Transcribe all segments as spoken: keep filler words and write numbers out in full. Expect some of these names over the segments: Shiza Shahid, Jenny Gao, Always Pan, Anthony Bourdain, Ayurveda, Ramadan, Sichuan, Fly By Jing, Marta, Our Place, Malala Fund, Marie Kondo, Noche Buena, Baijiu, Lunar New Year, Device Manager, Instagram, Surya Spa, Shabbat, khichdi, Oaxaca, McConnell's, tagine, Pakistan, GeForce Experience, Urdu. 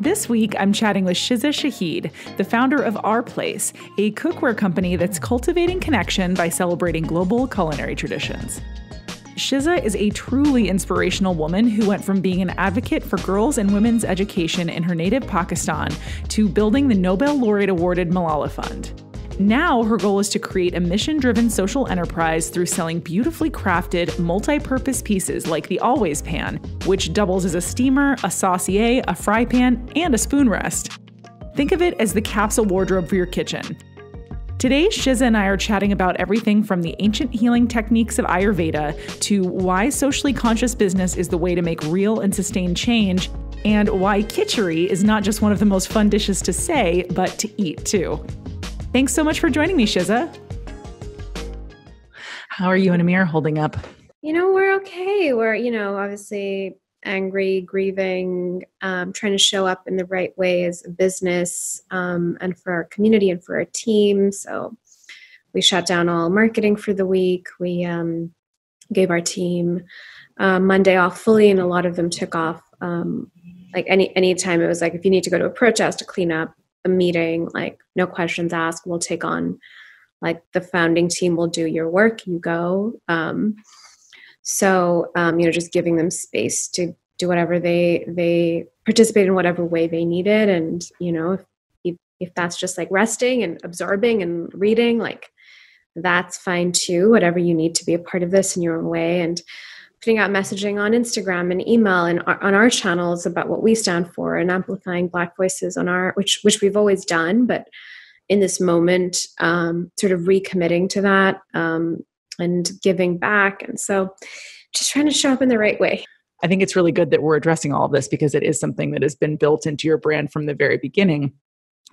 This week, I'm chatting with Shiza Shahid, the founder of Our Place, a cookware company that's cultivating connection by celebrating global culinary traditions. Shiza is a truly inspirational woman who went from being an advocate for girls and women's education in her native Pakistan to building the Nobel laureate-awarded Malala Fund. Now her goal is to create a mission-driven social enterprise through selling beautifully crafted, multi-purpose pieces like the Always Pan, which doubles as a steamer, a saucier, a fry pan, and a spoon rest. Think of it as the capsule wardrobe for your kitchen. Today, Shiza and I are chatting about everything from the ancient healing techniques of Ayurveda to why socially conscious business is the way to make real and sustained change, and why khichdi is not just one of the most fun dishes to say, but to eat too. Thanks so much for joining me, Shiza. How are you and Amir holding up? You know, we're okay. We're, you know, obviously angry, grieving, um, trying to show up in the right way as a business um, and for our community and for our team. So we shut down all marketing for the week. We um, gave our team uh, Monday off fully, and a lot of them took off. Um, like any any time, it was like, if you need to go to a protest, to clean up a meeting, like no questions asked, we'll take on, like the founding team will do your work, you go. Um, So, um, you know, just giving them space to do whatever they, they participate in whatever way they needed. And, you know, if, if, if that's just like resting and absorbing and reading, like that's fine too, whatever you need to be a part of this in your own way, and putting out messaging on Instagram and email and our, on our channels about what we stand for, and amplifying Black voices on our, which, which we've always done, but in this moment, um, sort of recommitting to that, um, and giving back. And so just trying to show up in the right way. I think it's really good that we're addressing all of this, because it is something that has been built into your brand from the very beginning,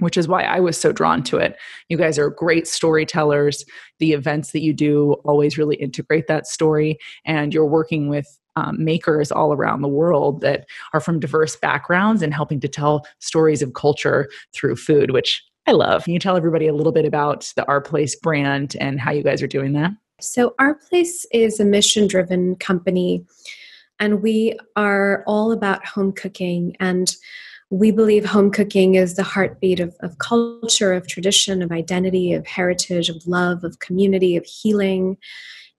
which is why I was so drawn to it. You guys are great storytellers. The events that you do always really integrate that story, and you're working with um, makers all around the world that are from diverse backgrounds and helping to tell stories of culture through food, which I love. Can you tell everybody a little bit about the Our Place brand and how you guys are doing that? So Our Place is a mission-driven company, and we are all about home cooking. And we believe home cooking is the heartbeat of, of culture, of tradition, of identity, of heritage, of love, of community, of healing.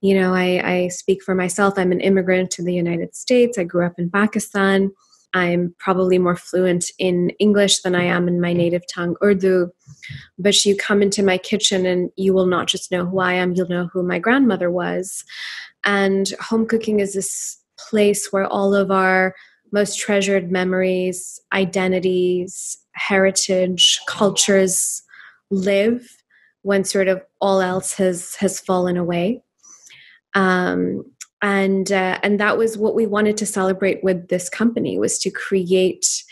You know, I, I speak for myself. I'm an immigrant to the United States. I grew up in Pakistan. I'm probably more fluent in English than I am in my native tongue, Urdu. But you come into my kitchen and you will not just know who I am, you'll know who my grandmother was. And home cooking is this place where all of our most treasured memories, identities, heritage, cultures live when sort of all else has, has fallen away. Um, and uh, and that was what we wanted to celebrate with this company, was to create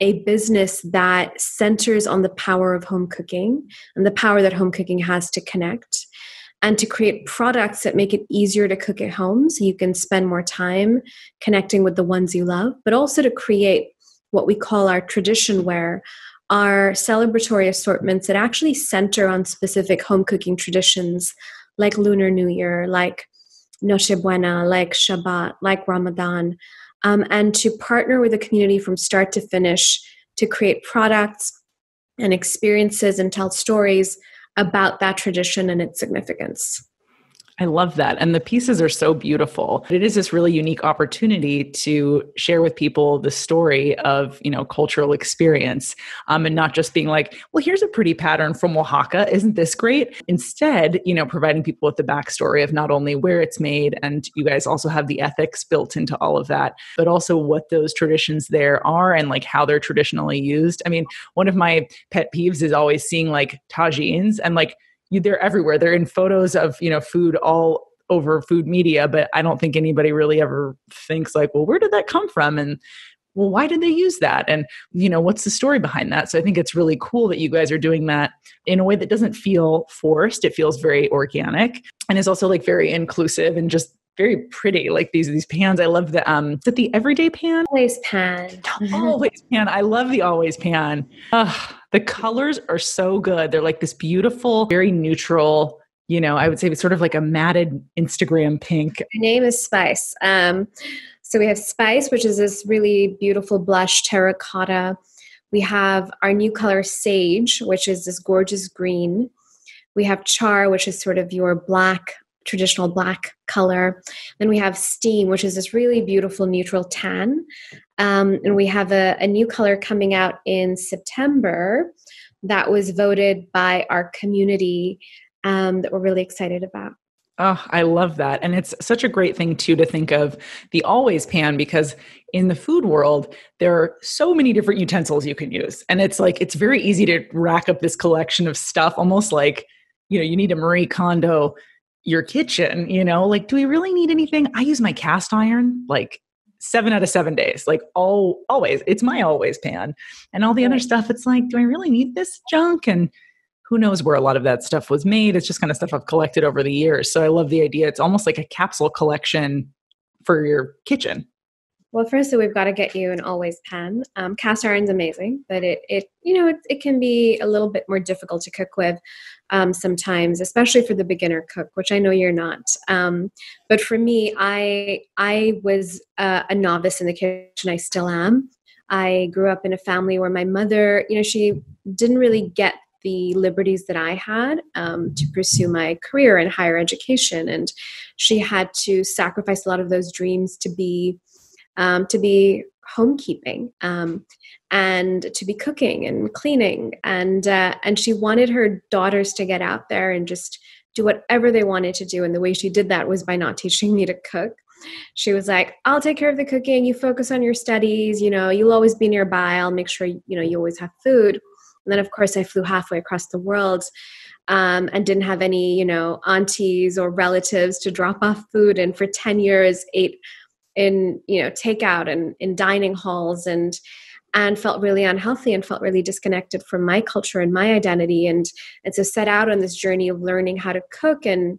a business that centers on the power of home cooking and the power that home cooking has to connect, and to create products that make it easier to cook at home so you can spend more time connecting with the ones you love, but also to create what we call our tradition wear, our celebratory assortments that actually center on specific home cooking traditions like Lunar New Year, like Noche Buena, like Shabbat, like Ramadan, um, and to partner with the community from start to finish to create products and experiences and tell stories about that tradition and its significance. I love that. And the pieces are so beautiful. It is this really unique opportunity to share with people the story of, you know, cultural experience, um, and not just being like, well, here's a pretty pattern from Oaxaca. Isn't this great? Instead, you know, providing people with the backstory of not only where it's made, and you guys also have the ethics built into all of that, but also what those traditions there are and like how they're traditionally used. I mean, one of my pet peeves is always seeing like tagines and like, You, they're everywhere. They're in photos of, you know, food all over food media, but I don't think anybody really ever thinks like, well, where did that come from? And well, why did they use that? And, you know, what's the story behind that? So I think it's really cool that you guys are doing that in a way that doesn't feel forced. It feels very organic, and is also like very inclusive and just very pretty, like these these pans. I love the, um, is it the everyday pan? Always pan. Always pan. I love the Always Pan. Ugh, the colors are so good. They're like this beautiful, very neutral, you know, I would say it's sort of like a matted Instagram pink. Her name is Spice. Um, so we have Spice, which is this really beautiful blush terracotta, We have our new color sage, which is this gorgeous green. We have char, which is sort of your black, traditional black color. Then we have steam, which is this really beautiful neutral tan. Um, and we have a, a new color coming out in September that was voted by our community um, that we're really excited about. Oh, I love that. And it's such a great thing too, to think of the Always Pan, because in the food world, there are so many different utensils you can use. And it's like, it's very easy to rack up this collection of stuff, almost like, you know, you need a Marie Kondo your kitchen, you know, like, do we really need anything? I use my cast iron, like seven out of seven days, like all always, it's my Always Pan. And all the other stuff, it's like, do I really need this junk? And who knows where a lot of that stuff was made. It's just kind of stuff I've collected over the years. So I love the idea. It's almost like a capsule collection for your kitchen. Well, first, so we've got to get you an Always Pan. Um, cast iron's amazing, but it, it you know, it, it can be a little bit more difficult to cook with um, sometimes, especially for the beginner cook, which I know you're not. Um, but for me, I, I was uh, a novice in the kitchen. I still am. I grew up in a family where my mother, you know, she didn't really get the liberties that I had um, to pursue my career in higher education. And she had to sacrifice a lot of those dreams to be um, to be homekeeping um, and to be cooking and cleaning. And, uh, and she wanted her daughters to get out there and just do whatever they wanted to do. And the way she did that was by not teaching me to cook. She was like, I'll take care of the cooking. You focus on your studies. You know, you'll always be nearby. I'll make sure, you know, you always have food. And then, of course, I flew halfway across the world um, and didn't have any, you know, aunties or relatives to drop off food. And for ten years, ate in, you know, takeout and in dining halls and and felt really unhealthy and felt really disconnected from my culture and my identity. And, and so set out on this journey of learning how to cook and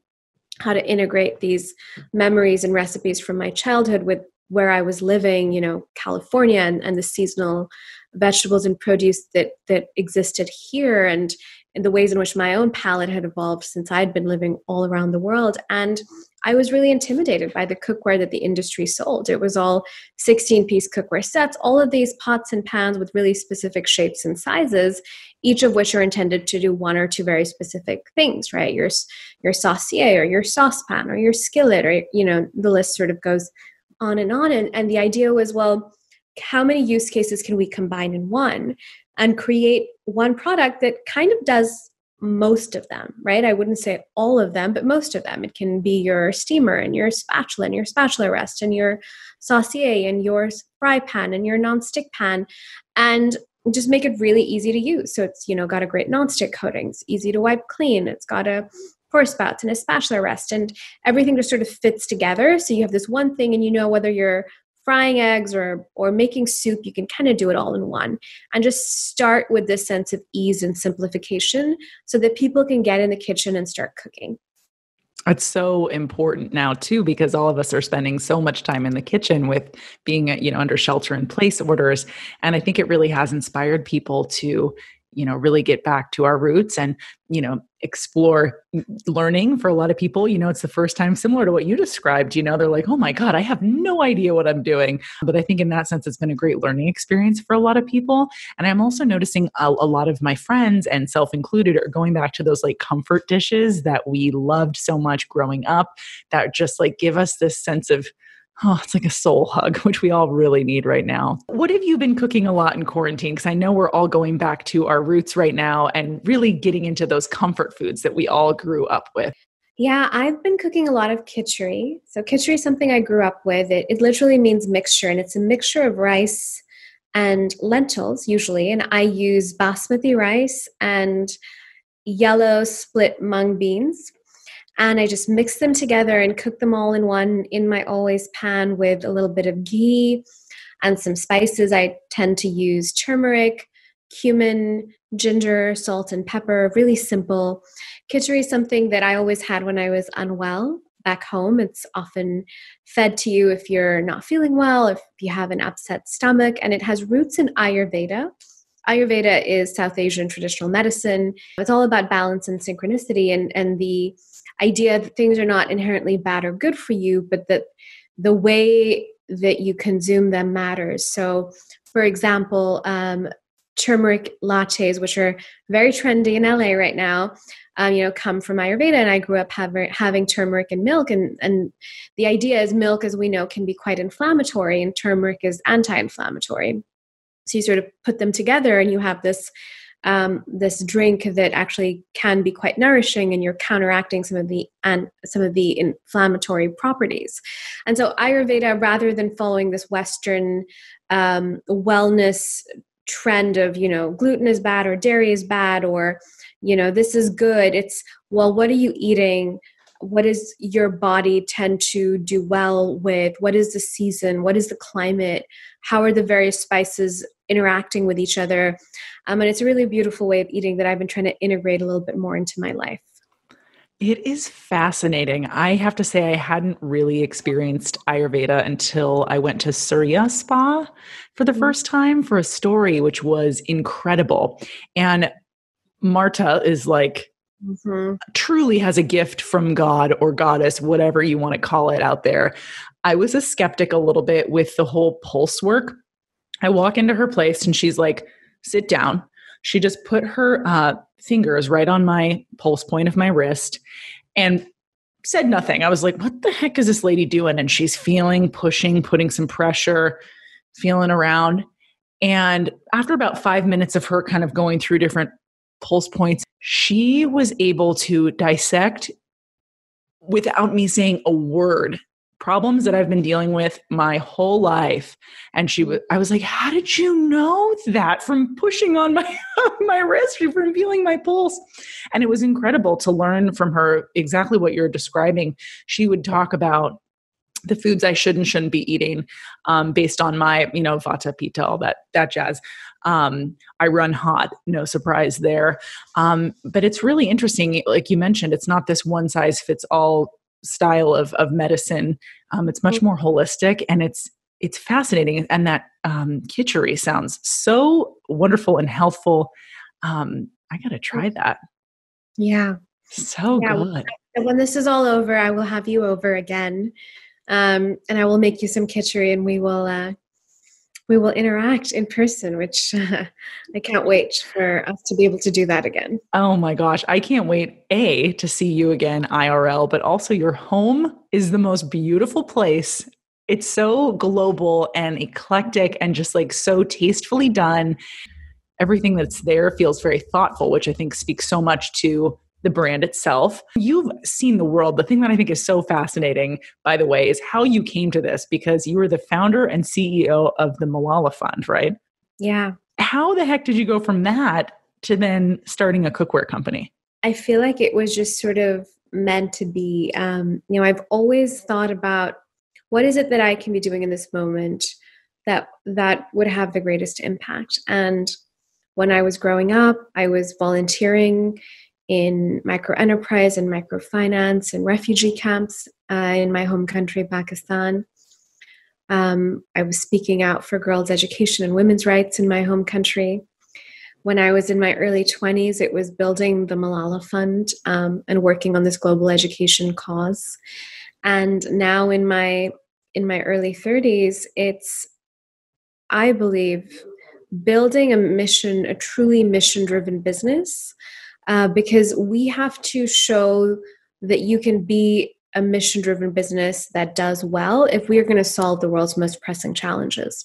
how to integrate these memories and recipes from my childhood with where I was living, you know, California and, and the seasonal vegetables and produce that that existed here, and, and the ways in which my own palate had evolved since I'd been living all around the world. And I was really intimidated by the cookware that the industry sold. It was all sixteen-piece cookware sets, all of these pots and pans with really specific shapes and sizes, each of which are intended to do one or two very specific things, right? Your, your saucier or your saucepan or your skillet, or, you know, the list sort of goes on and on. And, and the idea was, well, how many use cases can we combine in one and create one product that kind of does most of them, right? I wouldn't say all of them, but most of them. It can be your steamer and your spatula and your spatula rest and your saucier and your fry pan and your nonstick pan, and just make it really easy to use. So it's, you know, got a great nonstick coating. It's easy to wipe clean. It's got a pour spouts and a spatula rest, and everything just sort of fits together. So you have this one thing, and you know, whether you're frying eggs or or making soup, you can kind of do it all in one, and just start with this sense of ease and simplification so that people can get in the kitchen and start cooking. It's so important now too, because all of us are spending so much time in the kitchen with being, you know, under shelter in place orders. And I think it really has inspired people to, you know, really get back to our roots and, you know, explore learning. For a lot of people, you know, it's the first time, similar to what you described, you know, they're like, oh my God, I have no idea what I'm doing. But I think in that sense, it's been a great learning experience for a lot of people. And I'm also noticing a, a lot of my friends, and self included, are going back to those like comfort dishes that we loved so much growing up, that just like give us this sense of, oh, it's like a soul hug, which we all really need right now. What have you been cooking a lot in quarantine? Because I know we're all going back to our roots right now and really getting into those comfort foods that we all grew up with. Yeah, I've been cooking a lot of khichdi. So khichdi is something I grew up with. It, it literally means mixture, and it's a mixture of rice and lentils usually. And I use basmati rice and yellow split mung beans. And I just mix them together and cook them all in one in my Always Pan with a little bit of ghee and some spices. I tend to use turmeric, cumin, ginger, salt, and pepper. Really simple. Khichdi is something that I always had when I was unwell back home. It's often fed to you if you're not feeling well, if you have an upset stomach, and it has roots in Ayurveda. Ayurveda is South Asian traditional medicine. It's all about balance and synchronicity, and, and the idea that things are not inherently bad or good for you, but that the way that you consume them matters. So, for example, um, turmeric lattes, which are very trendy in L A right now, um, you know, come from Ayurveda. And I grew up having, having turmeric and milk. And, and the idea is milk, as we know, can be quite inflammatory, and turmeric is anti-inflammatory. So you sort of put them together and you have this um, this drink that actually can be quite nourishing, and you're counteracting some of the and some of the inflammatory properties. And so Ayurveda, rather than following this Western um, wellness trend of, you know, gluten is bad or dairy is bad or, you know, this is good, it's, well, what are you eating? What does your body tend to do well with? What is the season? What is the climate? How are the various spices interacting with each other? Um, and it's a really beautiful way of eating that I've been trying to integrate a little bit more into my life. It is fascinating. I have to say I hadn't really experienced Ayurveda until I went to Surya Spa for the first time for a story, which was incredible. And Marta is like, mm-hmm. truly has a gift from God or goddess, whatever you want to call it out there. I was a skeptic a little bit with the whole pulse work. I walk into her place and she's like, sit down. She just put her uh, fingers right on my pulse point of my wrist and said nothing. I was like, what the heck is this lady doing? And she's feeling, pushing, putting some pressure, feeling around. And after about five minutes of her kind of going through different pulse points, she was able to dissect, without me saying a word, problems that I've been dealing with my whole life. And she was, I was like, how did you know that from pushing on my, my wrist, from feeling my pulse? And it was incredible to learn from her exactly what you're describing. She would talk about the foods I should and shouldn't be eating um, based on my, you know, vata, pitta, all that, that jazz. Um, I run hot, no surprise there. Um, but it's really interesting. Like you mentioned, it's not this one size fits all style of, of medicine. Um, it's much more holistic, and it's, it's fascinating. And that, um, khichdi sounds so wonderful and healthful. Um, I got to try that. Yeah. So yeah, good. When this is all over, I will have you over again. Um, and I will make you some khichdi, and we will, uh, we will interact in person, which uh, I can't wait for us to be able to do that again. Oh my gosh. I can't wait, A, to see you again, I R L, but also your home is the most beautiful place. It's so global and eclectic and just like so tastefully done. Everything that's there feels very thoughtful, which I think speaks so much to the brand itself. You've seen the world. The thing that I think is so fascinating, by the way, is how you came to this, because you were the founder and C E O of the Malala Fund, right? Yeah. How the heck did you go from that to then starting a cookware company? I feel like it was just sort of meant to be. Um, you know, I've always thought about what is it that I can be doing in this moment that that would have the greatest impact. And when I was growing up, I was volunteering in micro-enterprise and microfinance and refugee camps uh, in my home country, Pakistan. Um, I was speaking out for girls' education and women's rights in my home country. When I was in my early twenties, it was building the Malala Fund um, and working on this global education cause. And now in my in my early thirties, it's, I believe, building a mission, a truly mission-driven business. Uh, because we have to show that you can be a mission-driven business that does well if we are going to solve the world's most pressing challenges.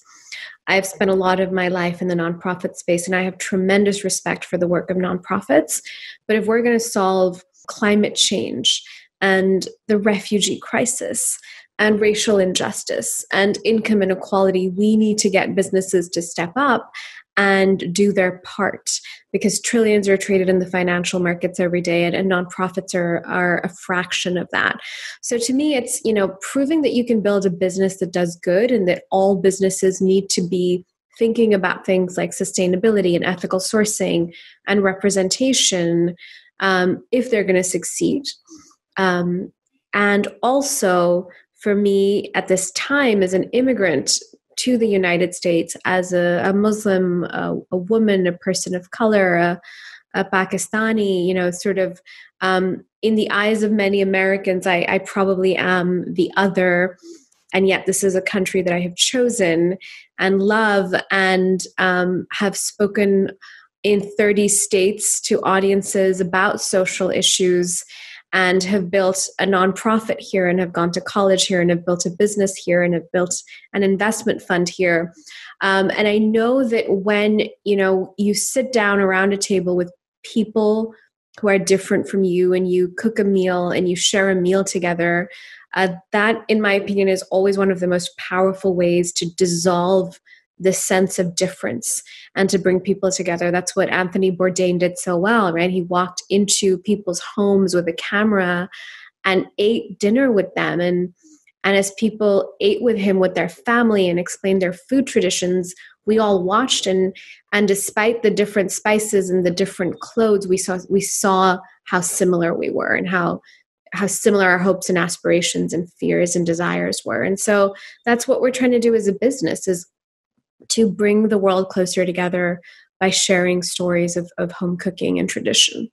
I've spent a lot of my life in the nonprofit space, and I have tremendous respect for the work of nonprofits. But if we're going to solve climate change and the refugee crisis and racial injustice and income inequality, we need to get businesses to step up and do their part, because trillions are traded in the financial markets every day, and, and nonprofits are, are a fraction of that. So to me, it's, you know, proving that you can build a business that does good, and that all businesses need to be thinking about things like sustainability and ethical sourcing and representation um, if they're going to succeed. Um, and also for me at this time as an immigrant to the United States, as a, a Muslim, a, a woman, a person of color, a, a Pakistani, you know, sort of um, in the eyes of many Americans, I, I probably am the other. And yet this is a country that I have chosen and love, and um, have spoken in thirty states to audiences about social issues, and have built a nonprofit here, and have gone to college here, and have built a business here, and have built an investment fund here. Um, and I know that when, you know, you sit down around a table with people who are different from you, and you cook a meal and you share a meal together, uh, that, in my opinion, is always one of the most powerful ways to dissolve the sense of difference and to bring people together. That's what Anthony Bourdain did so well, right? He walked into people's homes with a camera and ate dinner with them. And, and as people ate with him, with their family, and explained their food traditions, we all watched. And, and despite the different spices and the different clothes, we saw, we saw how similar we were, and how how similar our hopes and aspirations and fears and desires were. And so that's what we're trying to do as a business, is to bring the world closer together by sharing stories of, of home cooking and tradition.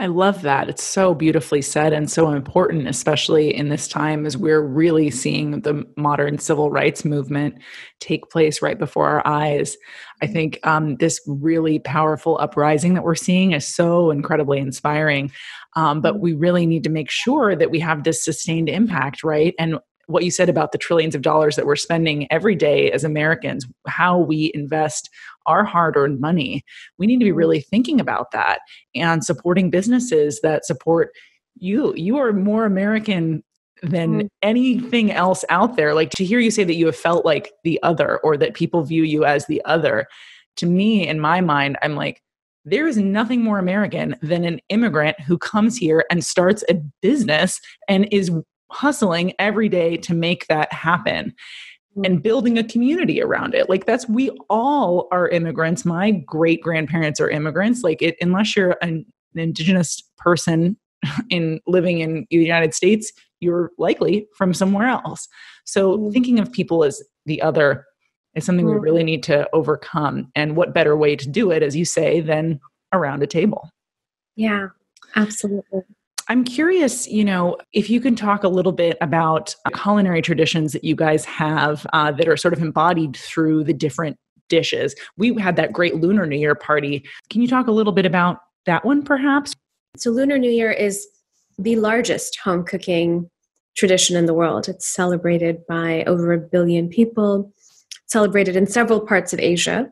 I love that. It's so beautifully said and so important, especially in this time as we're really seeing the modern civil rights movement take place right before our eyes. I think um, this really powerful uprising that we're seeing is so incredibly inspiring, um, but we really need to make sure that we have this sustained impact, right? And what you said about the trillions of dollars that we're spending every day as Americans, how we invest our hard-earned money, we need to be really thinking about that and supporting businesses that support you. You are more American than anything else out there. Like, to hear you say that you have felt like the other, or that people view you as the other, to me, in my mind, I'm like, there is nothing more American than an immigrant who comes here and starts a business and is hustling every day to make that happen and building a community around it. Like, that's, we all are immigrants. My great grandparents are immigrants. Like, it, unless you're an, an indigenous person in living in the United States, you're likely from somewhere else. So thinking of people as the other is something we really need to overcome. And what better way to do it, as you say, than around a table? Yeah, absolutely. I'm curious, you know, if you can talk a little bit about culinary traditions that you guys have uh, that are sort of embodied through the different dishes. We had that great Lunar New Year party. Can you talk a little bit about that one, perhaps? So Lunar New Year is the largest home cooking tradition in the world. It's celebrated by over a billion people, celebrated in several parts of Asia.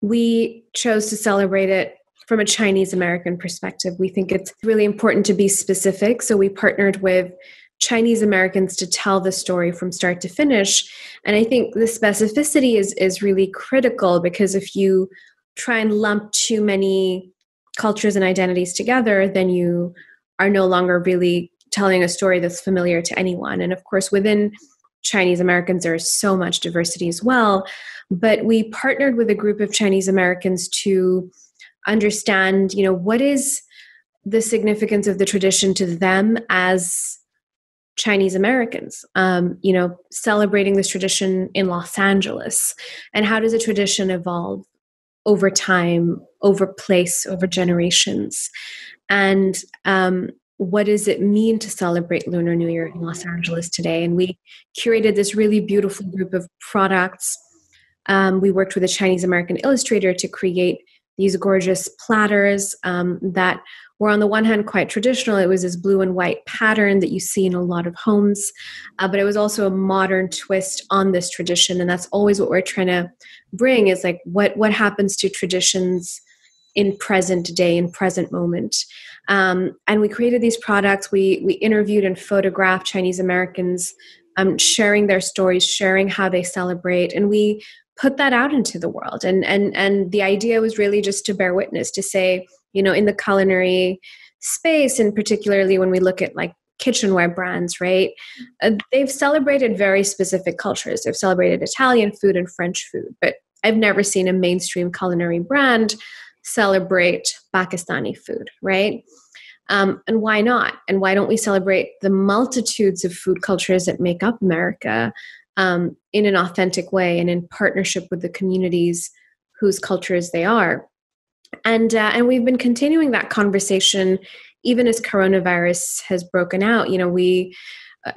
We chose to celebrate it from a Chinese American perspective. We think it's really important to be specific. So we partnered with Chinese Americans to tell the story from start to finish. And I think the specificity is, is really critical, because if you try and lump too many cultures and identities together, then you are no longer really telling a story that's familiar to anyone. And of course, within Chinese Americans, there is so much diversity as well. But we partnered with a group of Chinese Americans to understand, you know, what is the significance of the tradition to them as Chinese Americans, um, you know, celebrating this tradition in Los Angeles, and how does a tradition evolve over time, over place, over generations, and um, what does it mean to celebrate Lunar New Year in Los Angeles today? And we curated this really beautiful group of products. Um, we worked with a Chinese American illustrator to create these gorgeous platters um, that were, on the one hand, quite traditional. It was this blue and white pattern that you see in a lot of homes, uh, but it was also a modern twist on this tradition. And that's always what we're trying to bring, is like, what, what happens to traditions in present day, in present moment. Um, and we created these products. We, we interviewed and photographed Chinese Americans, um, sharing their stories, sharing how they celebrate. And we put that out into the world. And, and, and the idea was really just to bear witness, to say, you know, in the culinary space, and particularly when we look at like kitchenware brands, right? Uh, they've celebrated very specific cultures. They've celebrated Italian food and French food, but I've never seen a mainstream culinary brand celebrate Pakistani food, right? Um, and why not? And why don't we celebrate the multitudes of food cultures that make up America Um, in an authentic way, and in partnership with the communities whose cultures they are. And uh, and we've been continuing that conversation even as coronavirus has broken out. You know, we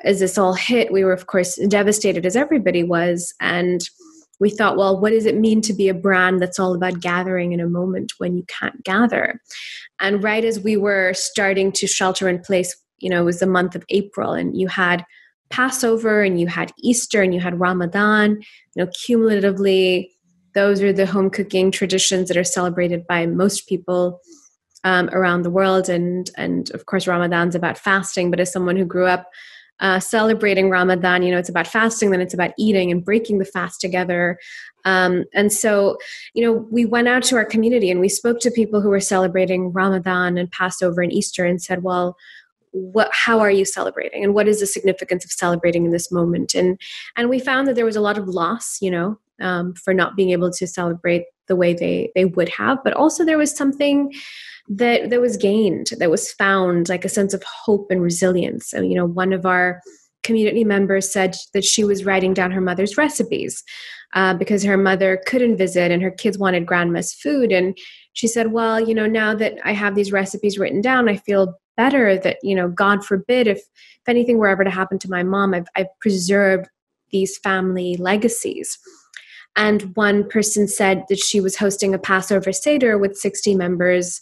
as this all hit, we were, of course, devastated, as everybody was. And we thought, well, what does it mean to be a brand that's all about gathering in a moment when you can't gather? And right as we were starting to shelter in place, you know, it was the month of April, and you had Passover, and you had Easter, and you had Ramadan. You know, cumulatively, those are the home cooking traditions that are celebrated by most people um, around the world. And, and of course, Ramadan's about fasting. But as someone who grew up uh, celebrating Ramadan, you know, it's about fasting, then it's about eating and breaking the fast together. Um, and so, you know, we went out to our community and we spoke to people who were celebrating Ramadan and Passover and Easter and said, well, What, how are you celebrating? And what is the significance of celebrating in this moment? And and we found that there was a lot of loss, you know, um, for not being able to celebrate the way they, they would have. But also there was something that, that was gained, that was found, like a sense of hope and resilience. So, you know, one of our community members said that she was writing down her mother's recipes uh, because her mother couldn't visit and her kids wanted grandma's food. And she said, well, you know, now that I have these recipes written down, I feel better that, you know, God forbid, if, if anything were ever to happen to my mom, I've, I've preserved these family legacies. And one person said that she was hosting a Passover Seder with sixty members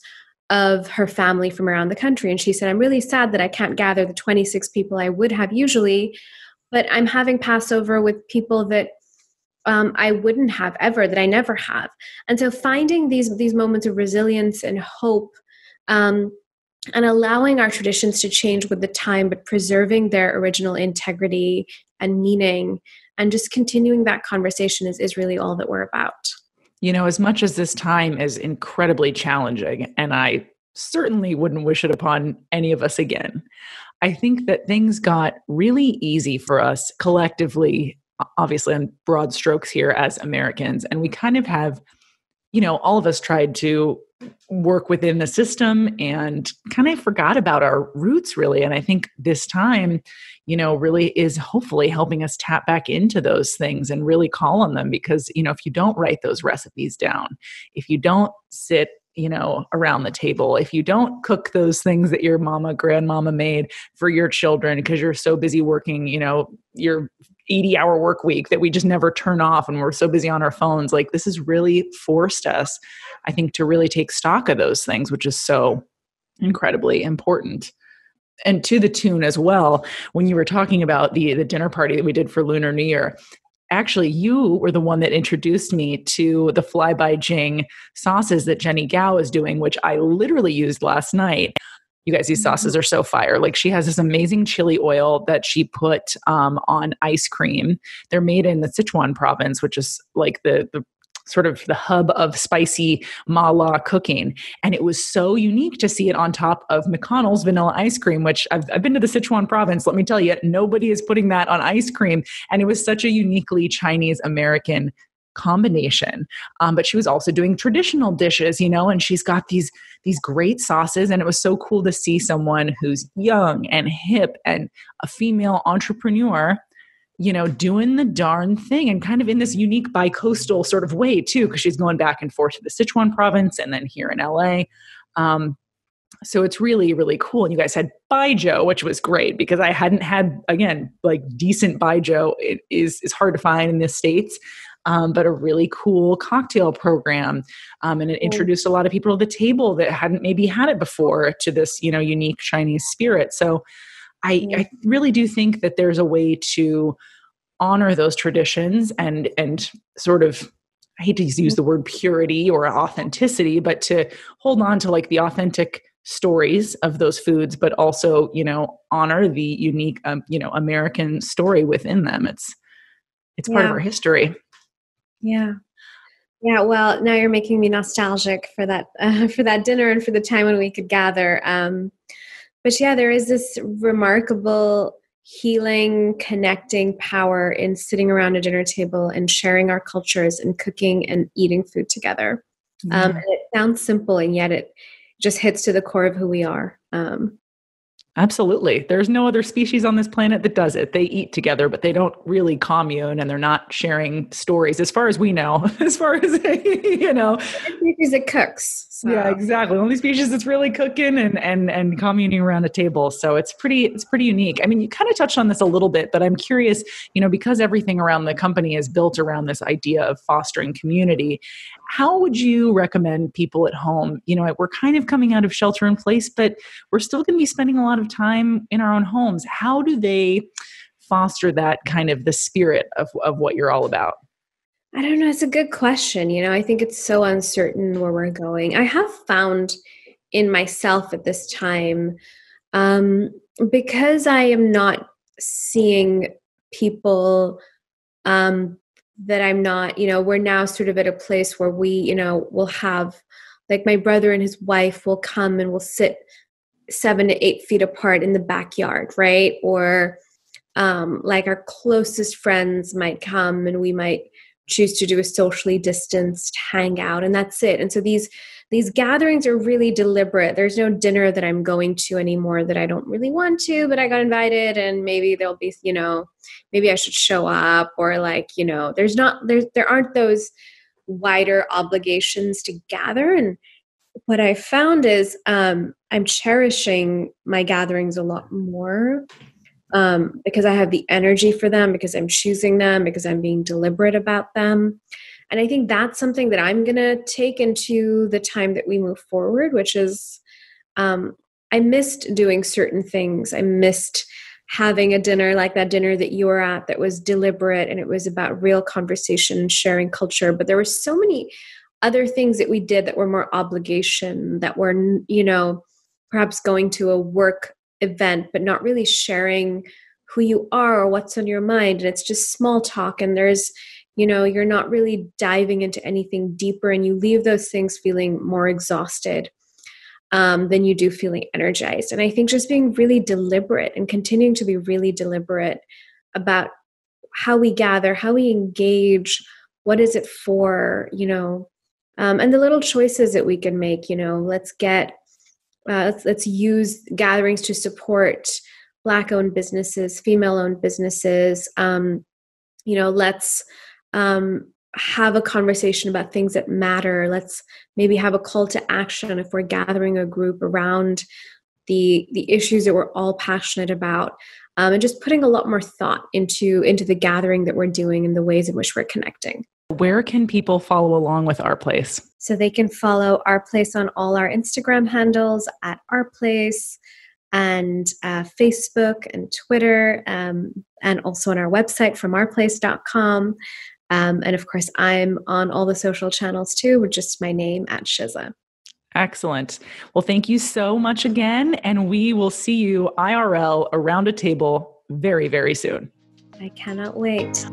of her family from around the country. And she said, I'm really sad that I can't gather the twenty-six people I would have usually, but I'm having Passover with people that Um, I wouldn't have ever, that I never have. And so finding these, these moments of resilience and hope um, and allowing our traditions to change with the time, but preserving their original integrity and meaning and just continuing that conversation is, is really all that we're about. You know, as much as this time is incredibly challenging, and I certainly wouldn't wish it upon any of us again, I think that things got really easy for us collectively, obviously on broad strokes here as Americans. And we kind of have, you know, all of us tried to work within the system and kind of forgot about our roots, really. And I think this time, you know, really is hopefully helping us tap back into those things and really call on them. Because, you know, if you don't write those recipes down, if you don't sit, you know, around the table, if you don't cook those things that your mama, grandmama made for your children, because you're so busy working, you know, your eighty hour work week that we just never turn off and we're so busy on our phones. Like, this has really forced us, I think, to really take stock of those things, which is so incredibly important. And to the tune as well, when you were talking about the, the dinner party that we did for Lunar New Year, actually, you were the one that introduced me to the Fly By Jing sauces that Jenny Gao is doing, which I literally used last night. You guys, these sauces are so fire. Like, she has this amazing chili oil that she put um, on ice cream. They're made in the Sichuan province, which is like the, the sort of the hub of spicy Malala cooking. And it was so unique to see it on top of McConnell's vanilla ice cream, which I've, I've been to the Sichuan province. Let me tell you, nobody is putting that on ice cream. And it was such a uniquely Chinese-American combination. Um, but she was also doing traditional dishes, you know, and she's got these, these great sauces. And it was so cool to see someone who's young and hip and a female entrepreneur, you know, doing the darn thing and kind of in this unique bi-coastal sort of way too, because she's going back and forth to the Sichuan province and then here in L A. Um, so it's really, really cool. And you guys had Baijiu, which was great because I hadn't had, again, like decent Baijiu. It is, is hard to find in the States. Um, but a really cool cocktail program. Um, and it introduced a lot of people to the table that hadn't maybe had it before to this, you know, unique Chinese spirit. So I, I really do think that there's a way to honor those traditions and, and sort of, I hate to use the word purity or authenticity, but to hold on to like the authentic stories of those foods, but also, you know, honor the unique, um, you know, American story within them. It's, it's part yeah. of our history. Yeah. Yeah. Well, now you're making me nostalgic for that, uh, for that dinner and for the time when we could gather. Um, but yeah, there is this remarkable healing, connecting power in sitting around a dinner table and sharing our cultures and cooking and eating food together. Yeah. Um, and it sounds simple and yet it just hits to the core of who we are. Um, Absolutely. There's no other species on this planet that does it. They eat together, but they don't really commune, and they're not sharing stories as far as we know, as far as, you know. Species that cooks. So. Yeah, exactly. Only species that's really cooking and, and, and communing around a table. So it's pretty, it's pretty unique. I mean, you kind of touched on this a little bit, but I'm curious, you know, because everything around the company is built around this idea of fostering community, how would you recommend people at home? You know, we're kind of coming out of shelter in place, but we're still going to be spending a lot of time in our own homes. How do they foster that kind of the spirit of, of what you're all about? I don't know. It's a good question. You know, I think it's so uncertain where we're going. I have found in myself at this time, um, because I am not seeing people um, that I'm not, you know, we're now sort of at a place where we, you know, will have like my brother and his wife will come and we'll sit seven to eight feet apart in the backyard, right? Or um, like our closest friends might come and we might choose to do a socially distanced hangout, and that's it. And so these these gatherings are really deliberate. There's no dinner that I'm going to anymore that I don't really want to, but I got invited and maybe there'll be, you know, maybe I should show up, or like, you know, there's not, there's, there aren't those wider obligations to gather. And what I found is um, I'm cherishing my gatherings a lot more um, because I have the energy for them, because I'm choosing them, because I'm being deliberate about them. And I think that's something that I'm going to take into the time that we move forward, which is um, I missed doing certain things. I missed having a dinner like that dinner that you were at that was deliberate and it was about real conversation and sharing culture. But there were so many other things that we did that were more obligation, that were, you know, perhaps going to a work event, but not really sharing who you are or what's on your mind. And it's just small talk. And there's, you know, you're not really diving into anything deeper, and you leave those things feeling more exhausted um, than you do feeling energized. And I think just being really deliberate and continuing to be really deliberate about how we gather, how we engage, what is it for, you know, Um, and the little choices that we can make, you know, let's get, uh, let's, let's use gatherings to support Black-owned businesses, female-owned businesses. Um, you know, let's um, have a conversation about things that matter. Let's maybe have a call to action if we're gathering a group around the the issues that we're all passionate about, um, and just putting a lot more thought into into the gathering that we're doing and the ways in which we're connecting. Where can people follow along with Our Place? So they can follow Our Place on all our Instagram handles at Our Place, and uh, Facebook and Twitter, um, and also on our website from our place dot com. Um, and of course, I'm on all the social channels too, with just my name at Shiza. Excellent. Well, thank you so much again. And we will see you I R L around a table very, very soon. I cannot wait.